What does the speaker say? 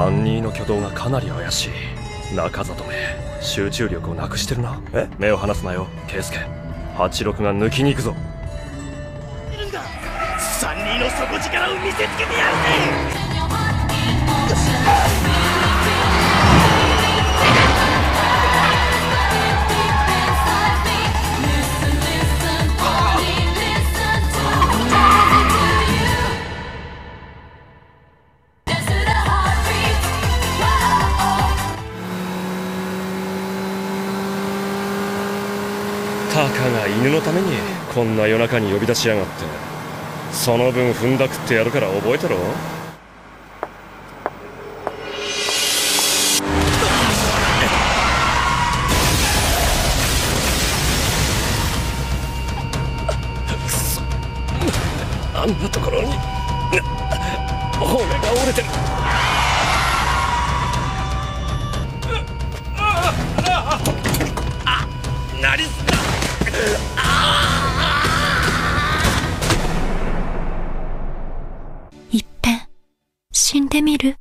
3人の挙動がかなり怪しい。中里め、集中力をなくしてるな。え、目を離すなよ圭介。86が抜きに行くぞ。3人の底力を見せつけてやるぜ。たかが犬のためにこんな夜中に呼び出しやがって。その分踏んだくってやるから覚えてろ。くそ、あんなところに骨が折れてる。あっ、何すか。いっぺん死んでみる？